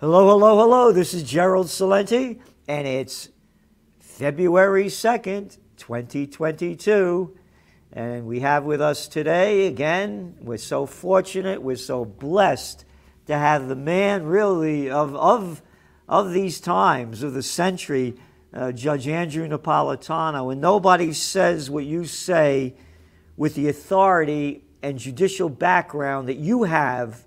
Hello, hello, hello. This is Gerald Celente, and it's February 2nd, 2022. And we have with us today, again, we're so fortunate, we're so blessed to have the man really of these times, of the century, Judge Andrew Napolitano. And nobody says what you say with the authority and judicial background that you have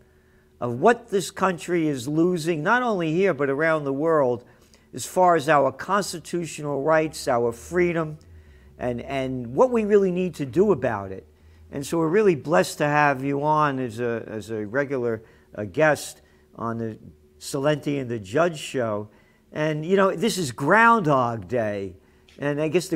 of what this country is losing, not only here, but around the world, as far as our constitutional rights, our freedom, and what we really need to do about it. And so we're really blessed to have you on as a regular guest on the Celenti and the Judge show. And, you know, this is Groundhog Day. And I guess,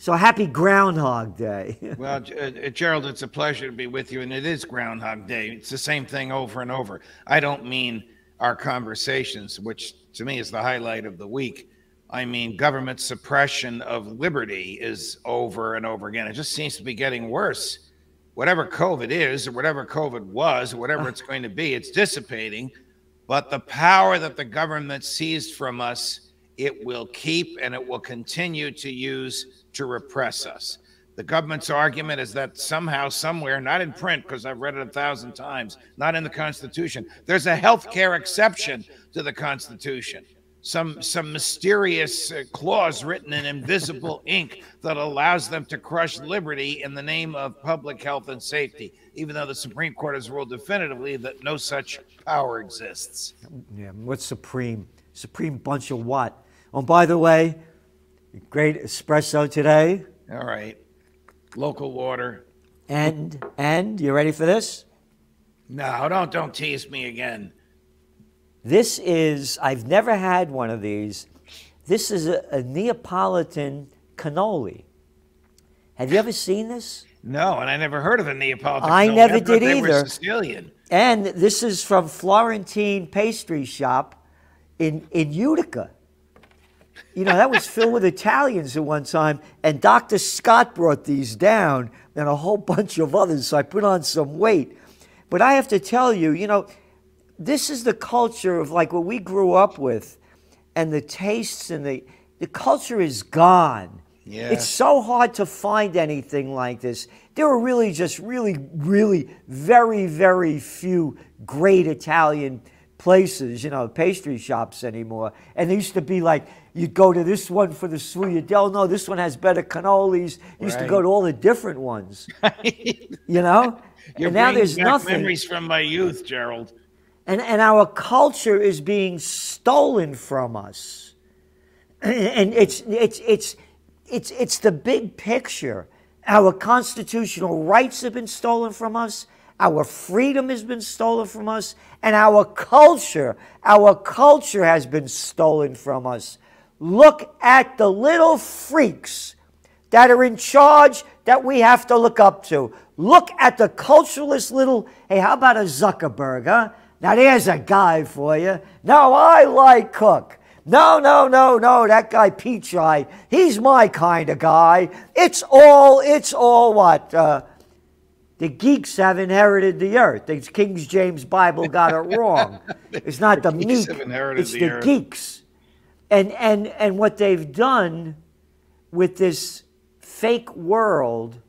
so happy Groundhog Day. Well, Gerald, it's a pleasure to be with you, and it is Groundhog Day. It's the same thing over and over. I don't mean our conversations, which to me is the highlight of the week. I mean government suppression of liberty is over and over again. It just seems to be getting worse. Whatever COVID is, or whatever COVID was, or whatever it's going to be, it's dissipating. But the power that the government seized from us, it will keep and it will continue to use to repress us. The government's argument is that somehow, somewhere, not in print, because I've read it 1,000 times, not in the Constitution, there's a health care exception to the Constitution. Some mysterious clause written in invisible ink that allows them to crush liberty in the name of public health and safety, even though the Supreme Court has ruled definitively that no such power exists. Yeah, what's supreme? Supreme bunch of what? Oh, by the way, great espresso today. All right. Local water. And you ready for this? No, don't tease me again. This is, I've never had one of these. This is a Neapolitan cannoli. Have you ever seen this? No, and I never heard of a Neapolitan cannoli. I never did either. They were Sicilian. And this is from Florentine Pastry Shop in Utica. You know, that was filled with Italians at one time, and Dr. Scott brought these down and a whole bunch of others, so I put on some weight. But I have to tell you, you know, this is the culture of like what we grew up with, and the tastes and the culture is gone. Yeah. It's so hard to find anything like this. There were really just really very, very few great Italian places, you know, pastry shops anymore. And they used to be like, you'd go to this one for the sfogliatelle. No, this one has better cannolis. You used to go to all the different ones, you know? And now there's nothing. Memories from my youth, Gerald. And our culture is being stolen from us. And it's the big picture. Our constitutional rights have been stolen from us. Our freedom has been stolen from us. And our culture has been stolen from us. Look at the little freaks that are in charge that we have to look up to. Look at the culturalist little, hey, how about a Zuckerberg, huh? Now there's a guy for you. No, I like Cook. No, no, no, no, that guy Peach-Eye, he's my kind of guy. It's all what? The geeks have inherited the earth. The King James Bible got it wrong. It's not the meek, it's the geeks. And what they've done with this fake world,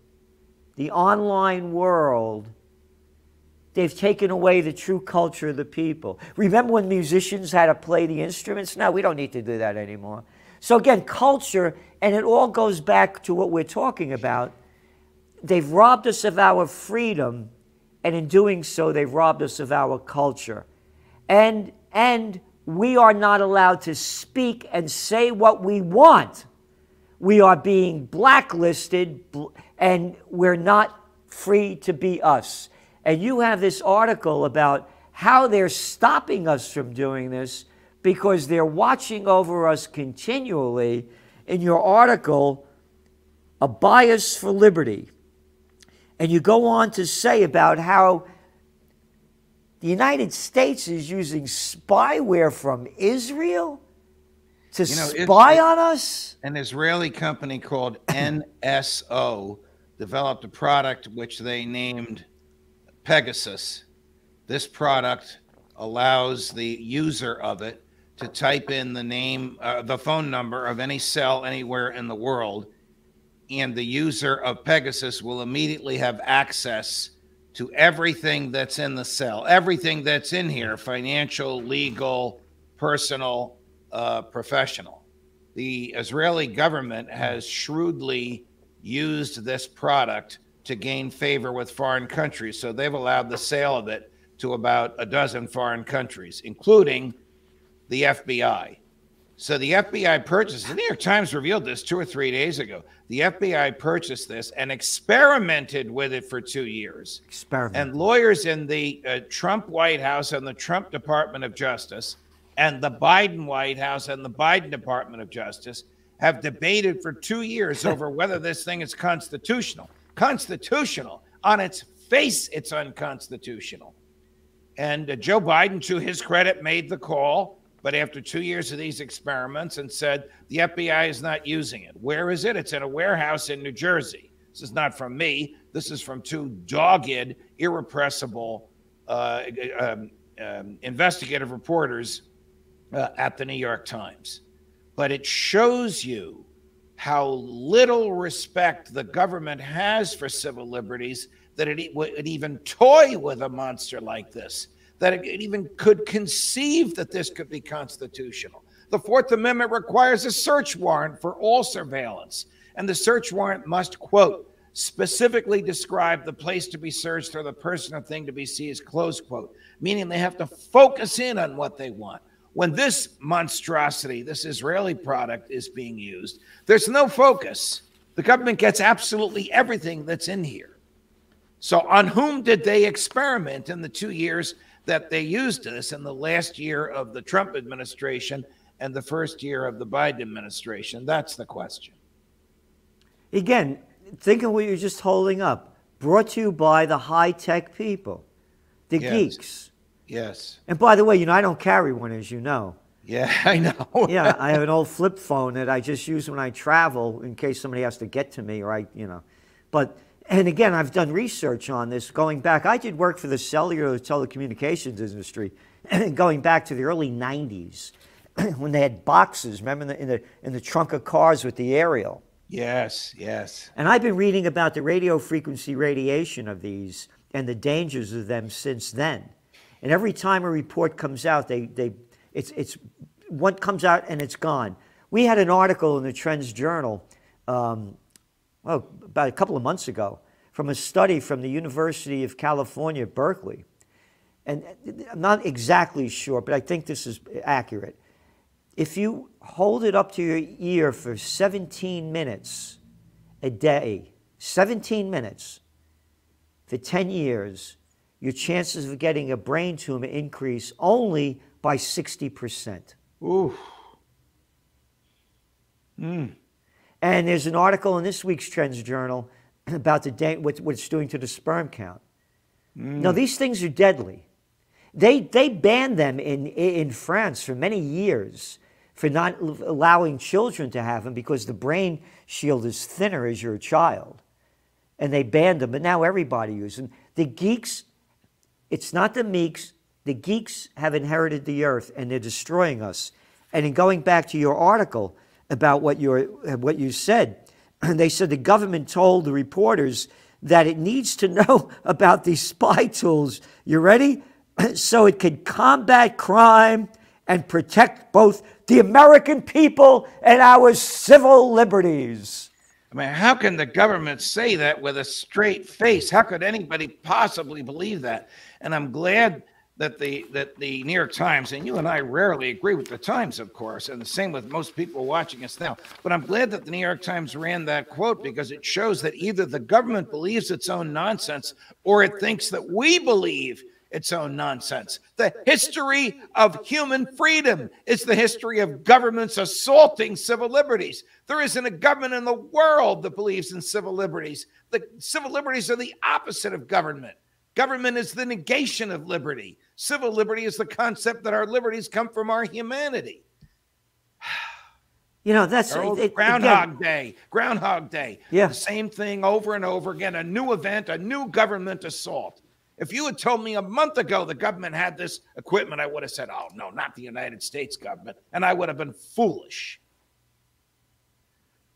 the online world, they've taken away the true culture of the people. Remember when musicians had to play the instruments? Now we don't need to do that anymore. So again, culture, and it all goes back to what we're talking about. They've robbed us of our freedom, and in doing so, they've robbed us of our culture. And we are not allowed to speak and say what we want. We are being blacklisted, and we're not free to be us. And you have this article about how they're stopping us from doing this because they're watching over us continually. In your article, A Bias for Liberty. And you go on to say about how the United States is using spyware from Israel to spy on us? An Israeli company called NSO developed a product which they named Pegasus. This product allows the user of it to type in the name, the phone number of any cell anywhere in the world, and the user of Pegasus will immediately have access to everything that's in the cell, everything that's in here, financial, legal, personal, professional. The Israeli government has shrewdly used this product to gain favor with foreign countries, so they've allowed the sale of it to about a dozen foreign countries, including the FBI. So the FBI purchased, the New York Times revealed this 2 or 3 days ago. The FBI purchased this and experimented with it for 2 years. And lawyers in the Trump White House and the Trump Department of Justice and the Biden White House and the Biden Department of Justice have debated for 2 years over whether this thing is constitutional. Constitutional. On its face, it's unconstitutional. And Joe Biden, to his credit, made the call. But after 2 years of these experiments and said, the FBI is not using it. Where is it? It's in a warehouse in New Jersey. This is not from me. This is from two dogged, irrepressible investigative reporters at the New York Times. But it shows you how little respect the government has for civil liberties that it would even toy with a monster like this, that it even could conceive that this could be constitutional. The Fourth Amendment requires a search warrant for all surveillance, and the search warrant must, quote, specifically describe the place to be searched or the person or thing to be seized, close quote, meaning they have to focus in on what they want. When this monstrosity, this Israeli product is being used, there's no focus. The government gets absolutely everything that's in here. So on whom did they experiment in the 2 years that they used this, in the last year of the Trump administration and the first year of the Biden administration? That's the question. Again, think of what you're just holding up. Brought to you by the high-tech people, the geeks. Yes. And by the way, you know, I don't carry one, as you know. Yeah, I know. Yeah, I have an old flip phone that I just use when I travel in case somebody has to get to me, right? You know, but. And again, I've done research on this going back. I did work for the cellular telecommunications industry going back to the early 90s when they had boxes, remember, in the trunk of cars with the aerial. Yes, yes. And I've been reading about the radio frequency radiation of these and the dangers of them since then. And every time a report comes out, it's one comes out and it's gone. We had an article in the Trends Journal about a couple of months ago, from a study from the University of California, Berkeley. And I'm not exactly sure, but I think this is accurate. If you hold it up to your ear for 17 minutes a day, 17 minutes for 10 years, your chances of getting a brain tumor increase only by 60%. Ooh. Hmm. And there's an article in this week's Trends Journal about what it's doing to the sperm count. Mm. Now, these things are deadly. They banned them in France for many years for not allowing children to have them because the brain shield is thinner as you're a child. And they banned them, but now everybody uses them. The geeks, it's not the meeks, the geeks have inherited the earth and they're destroying us. And in going back to your article about what you said, and they said the government told the reporters that it needs to know about these spy tools, you ready? So it could combat crime and protect both the American people and our civil liberties. I mean, how can the government say that with a straight face? How could anybody possibly believe that? And I'm glad that the New York Times, and you and I rarely agree with the Times, of course, and the same with most people watching us now, but I'm glad that the New York Times ran that quote because it shows that either the government believes its own nonsense or it thinks that we believe its own nonsense. The history of human freedom is the history of governments assaulting civil liberties. There isn't a government in the world that believes in civil liberties. The civil liberties are the opposite of government. Government is the negation of liberty. Civil liberty is the concept that our liberties come from our humanity. You know, that's Groundhog Day. Yeah. The same thing over and over again, a new event, a new government assault. If you had told me a month ago the government had this equipment, I would have said, oh, no, not the United States government. And I would have been foolish.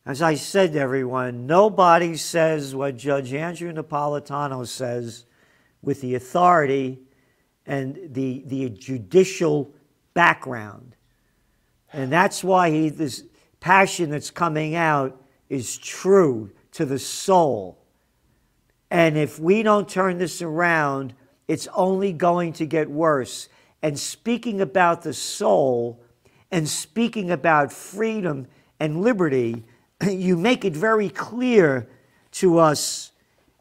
As I said, everyone, nobody says what Judge Andrew Napolitano says with the authority and the judicial background. And that's why this passion that's coming out is true to the soul. And if we don't turn this around, it's only going to get worse. And speaking about the soul and speaking about freedom and liberty, you make it very clear to us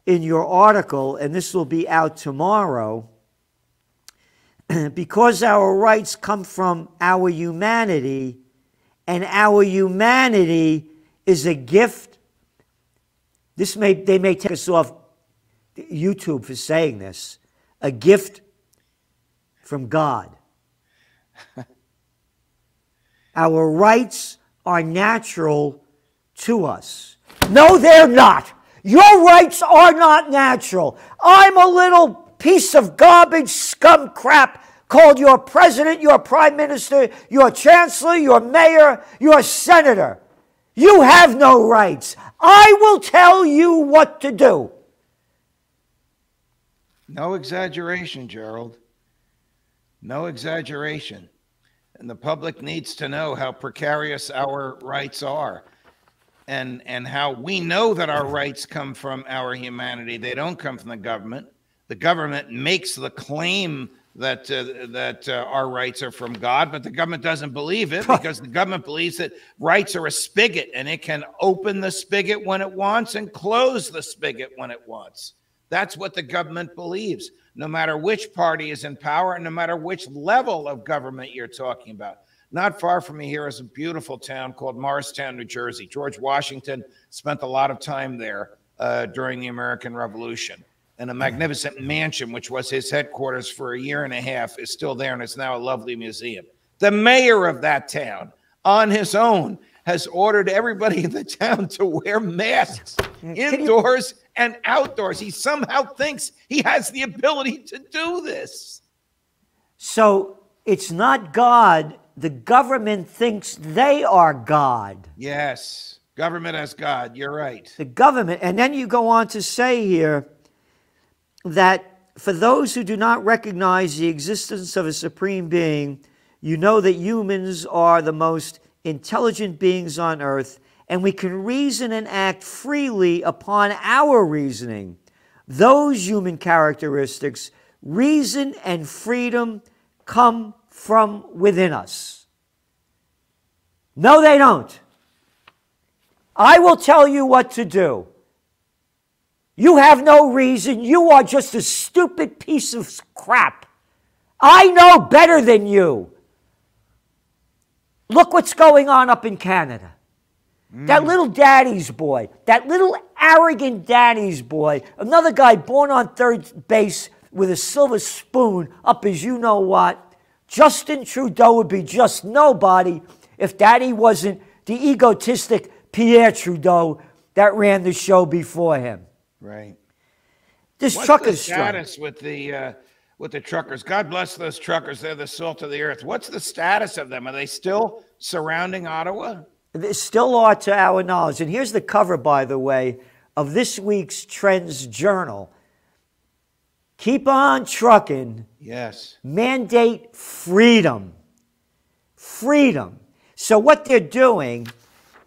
in your article, and this will be out tomorrow, because our rights come from our humanity, and our humanity is a gift. They may take us off YouTube for saying this, a gift from God. Our rights are natural to us. No, they're not. Your rights are not natural. I'm a little piece of garbage, scum crap called your president, your prime minister, your chancellor, your mayor, your senator. You have no rights. I will tell you what to do. No exaggeration, Gerald. No exaggeration. And the public needs to know how precarious our rights are. And how we know that our rights come from our humanity. They don't come from the government. The government makes the claim that our rights are from God, but the government doesn't believe it, because the government believes that rights are a spigot, and it can open the spigot when it wants and close the spigot when it wants. That's what the government believes, no matter which party is in power and no matter which level of government you're talking about. Not far from me here is a beautiful town called Morristown, New Jersey. George Washington spent a lot of time there during the American Revolution. And a magnificent mansion, which was his headquarters for a year and a half, is still there, and it's now a lovely museum. The mayor of that town, on his own, has ordered everybody in the town to wear masks indoors and outdoors. He somehow thinks he has the ability to do this. So it's not God. The government thinks they are God. Yes, government as God. You're right. The government. And then you go on to say here that for those who do not recognize the existence of a supreme being, you know that humans are the most intelligent beings on earth, and we can reason and act freely upon our reasoning. Those human characteristics, reason and freedom, come from within us. No, they don't. I will tell you what to do. You have no reason. You are just a stupid piece of crap. I know better than you. Look what's going on up in Canada. That little daddy's boy, that little arrogant daddy's boy, another guy born on third base with a silver spoon up as you know what. Justin Trudeau would be just nobody if daddy wasn't the egotistic Pierre Trudeau that ran the show before him. Right. This trucker's status with the truckers. God bless those truckers. They're the salt of the earth. What's the status of them? Are they still surrounding Ottawa? They still are, to our knowledge. And here's the cover, by the way, of this week's Trends Journal. Keep on trucking. Yes. Mandate freedom. Freedom. So what they're doing,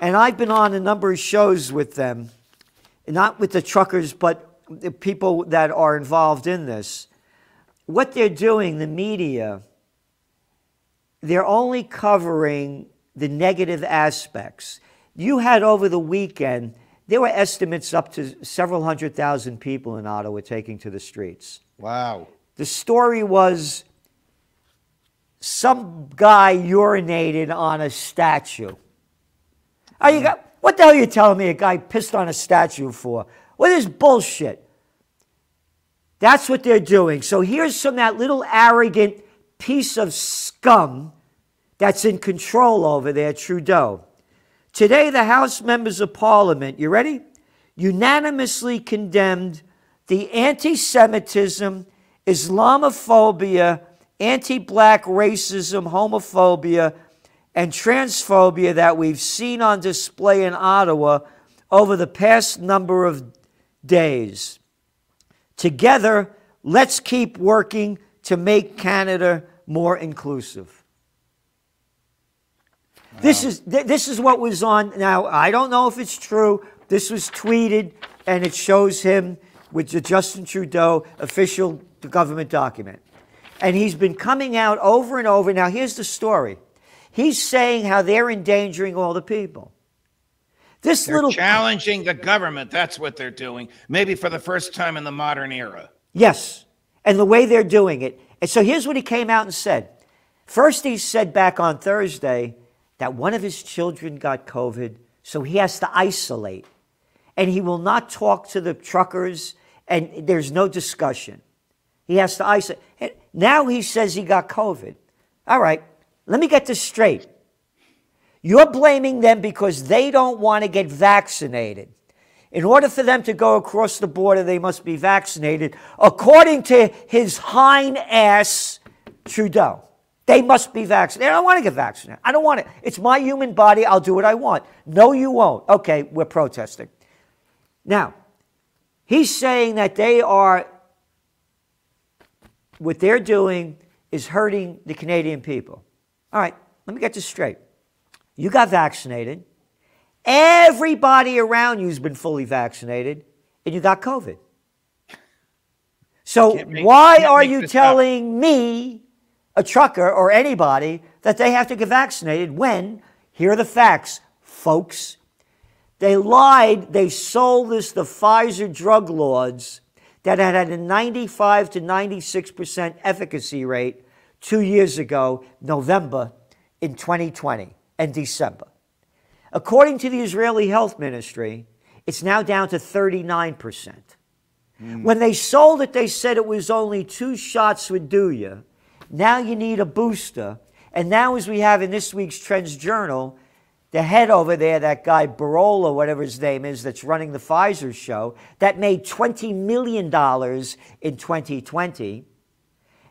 and I've been on a number of shows with them. Not with the truckers, but the people that are involved in this. What they're doing, the media, they're only covering the negative aspects. You had over the weekend, there were estimates up to several 100,000 people in Ottawa taking to the streets. Wow. The story was some guy urinated on a statue. Oh, you got... What the hell are you telling me a guy pissed on a statue for? What is bullshit? That's what they're doing. So here's that little arrogant piece of scum that's in control over there, Trudeau. Today, the House members of Parliament, you ready? Unanimously condemned the anti-Semitism Islamophobia, anti-black racism, homophobia, and transphobia that we've seen on display in Ottawa over the past number of days. Together, let's keep working to make Canada more inclusive. Wow. This is what was on. Now, I don't know if it's true. This was tweeted, and it shows him with the Justin Trudeau official government document. And he's been coming out over and over. Now, here's the story. He's saying how they're endangering all the people. They're challenging the government. That's what they're doing. Maybe for the first time in the modern era. Yes. And the way they're doing it. And so here's what he came out and said. First, he said back on Thursday that one of his children got COVID, so he has to isolate. And he will not talk to the truckers, and there's no discussion. He has to isolate. Now he says he got COVID. All right. Let me get this straight. You're blaming them because they don't want to get vaccinated. In order for them to go across the border, they must be vaccinated. According to his hind ass, Trudeau, they must be vaccinated. I don't want to get vaccinated. I don't want it. It's my human body. I'll do what I want. No, you won't. Okay, we're protesting. Now, he's saying that they are, what they're doing is hurting the Canadian people. All right, let me get this straight. You got vaccinated. Everybody around you's been fully vaccinated, and you got COVID. So why are you telling me, a trucker or anybody, that they have to get vaccinated when, here are the facts, folks. They lied. They sold this to Pfizer drug lords that had a 95 to 96% efficacy rate 2 years ago, November in 2020 and December. According to the Israeli health ministry, it's now down to 39%. When they sold it, they said it was only 2 shots would do you. Now you need a booster. And now, as we have in this week's Trends Journal, the head over there, that guy Barola, whatever his name is, that's running the Pfizer show, that made $20 million in 2020.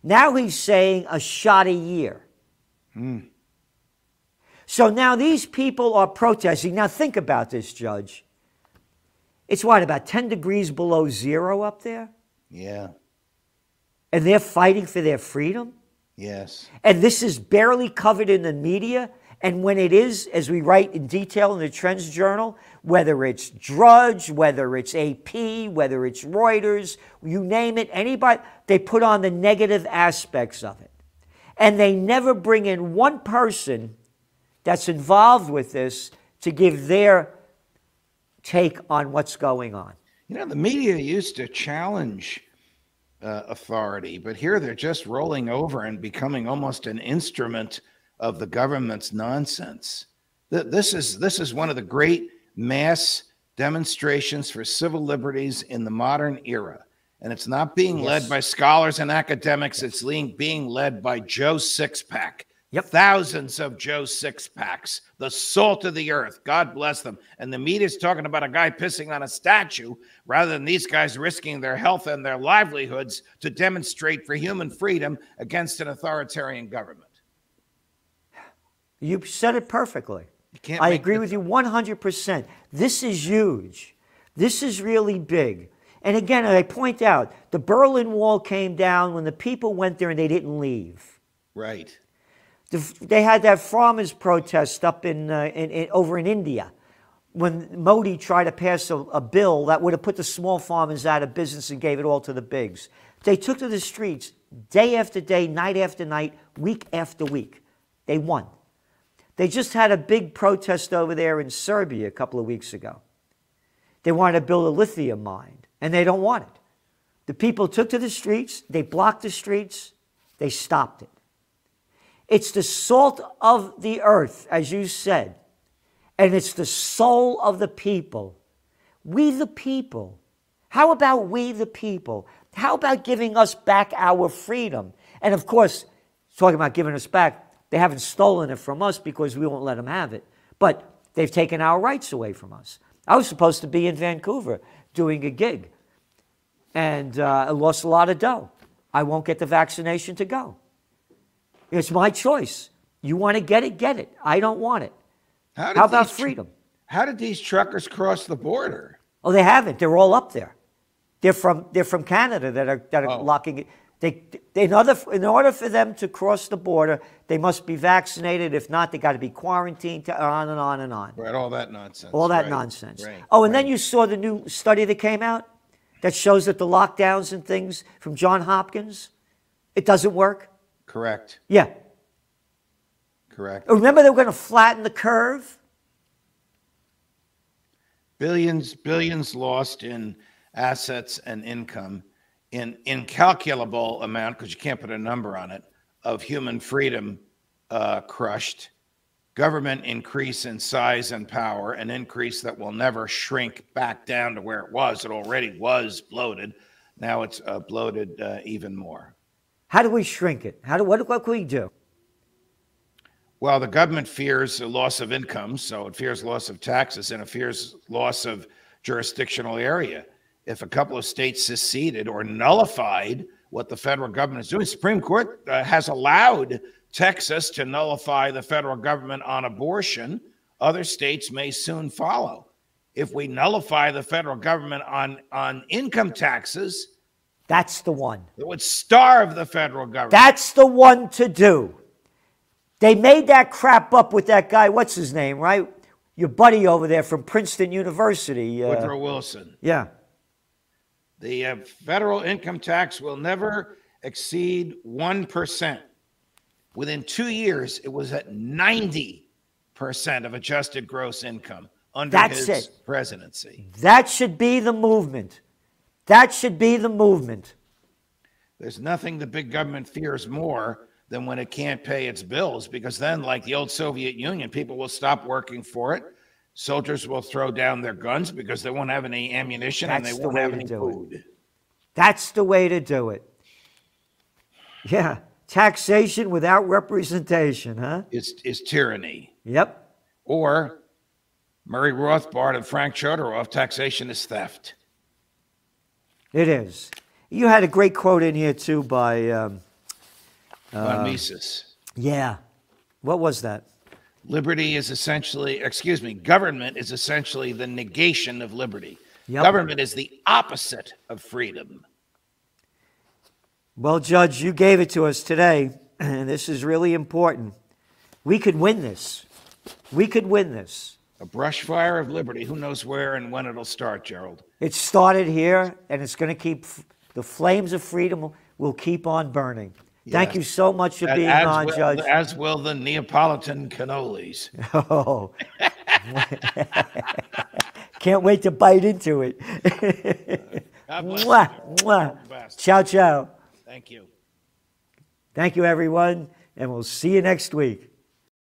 Now he's saying a shot a year. So now these people are protesting. Now think about this, Judge. It's what, about 10 degrees below zero up there? Yeah. And they're fighting for their freedom? Yes. And this is barely covered in the media. And when it is, as we write in detail in the Trends Journal, whether it's Drudge, whether it's AP, whether it's Reuters, you name it, anybody, they put on the negative aspects of it. And they never bring in one person that's involved with this to give their take on what's going on. You know, the media used to challenge authority, but here they're just rolling over and becoming almost an instrument of the government's nonsense. This is one of the great mass demonstrations for civil liberties in the modern era. And it's not being led by scholars and academics. It's being led by Joe Sixpack. Yep. Thousands of Joe Sixpacks, the salt of the earth. God bless them. And the media's talking about a guy pissing on a statue rather than these guys risking their health and their livelihoods to demonstrate for human freedom against an authoritarian government. You said it perfectly. I agree with you 100%. This is huge. This is really big. And again, I point out, the Berlin Wall came down when the people went there and they didn't leave. Right. They had that farmers' protest up over in India when Modi tried to pass a bill that would have put the small farmers out of business and gave it all to the bigs. They took to the streets day after day, night after night, week after week. They won. They just had a big protest over there in Serbia a couple of weeks ago. They wanted to build a lithium mine, and they don't want it. The people took to the streets. They blocked the streets. They stopped it. It's the salt of the earth, as you said, and it's the soul of the people. We the people. How about we the people? How about giving us back our freedom? And, of course, talking about giving us back, they haven't stolen it from us because we won't let them have it. But they've taken our rights away from us. I was supposed to be in Vancouver doing a gig, and I lost a lot of dough. I won't get the vaccination to go. It's my choice. You want to get it, get it. I don't want it. How about freedom? How did these truckers cross the border? Oh, they haven't. They're all up there. They're from Canada that are locking it. In order for them to cross the border, they must be vaccinated. If not, they got to be quarantined. On and on and on. Right, all that nonsense. All that nonsense. Right. Oh, and then you saw the new study that came out that shows that the lockdowns and things from John Hopkins, it doesn't work. Correct. Yeah. Correct. Remember, they were going to flatten the curve. Billions lost in assets and income, in incalculable amount, because you can't put a number on it, of human freedom crushed, government increase in size and power, an increase that will never shrink back down to where it was. It already was bloated. Now it's bloated even more. How do we shrink it? What can we do? Well, the government fears a loss of income, so it fears loss of taxes, and it fears loss of jurisdictional area. If a couple of states seceded or nullified what the federal government is doing, Supreme Court has allowed Texas to nullify the federal government on abortion. Other states may soon follow. If we nullify the federal government on income taxes, that's the one. It would starve the federal government. That's the one to do. They made that crap up with that guy, what's his name, right? Your buddy over there from Princeton University. Woodrow Wilson. Yeah. The federal income tax will never exceed 1%. Within 2 years, it was at 90% of adjusted gross income under his presidency. That should be the movement. That should be the movement. There's nothing the big government fears more than when it can't pay its bills, because then, like the old Soviet Union, people will stop working for it. Soldiers will throw down their guns because they won't have any ammunition and they won't have any food. That's the way to do it. Yeah. Taxation without representation, huh? It's tyranny. Yep. Or Murray Rothbard and Frank Chodorov, taxation is theft. It is. You had a great quote in here, too, by von Mises. Yeah. What was that? Liberty is essentially, excuse me, government is essentially the negation of liberty. Yep. Government is the opposite of freedom. Well, Judge, you gave it to us today, and this is really important. We could win this. We could win this. A brush fire of liberty. Who knows where and when it'll start, Gerald? It started here, and it's going to keep, the flames of freedom will keep on burning. Thank you so much for being on, Judge. As will the Neapolitan cannolis. Oh. Can't wait to bite into it. Mwah, mwah. Ciao, ciao. Thank you. Thank you, everyone, and we'll see you next week.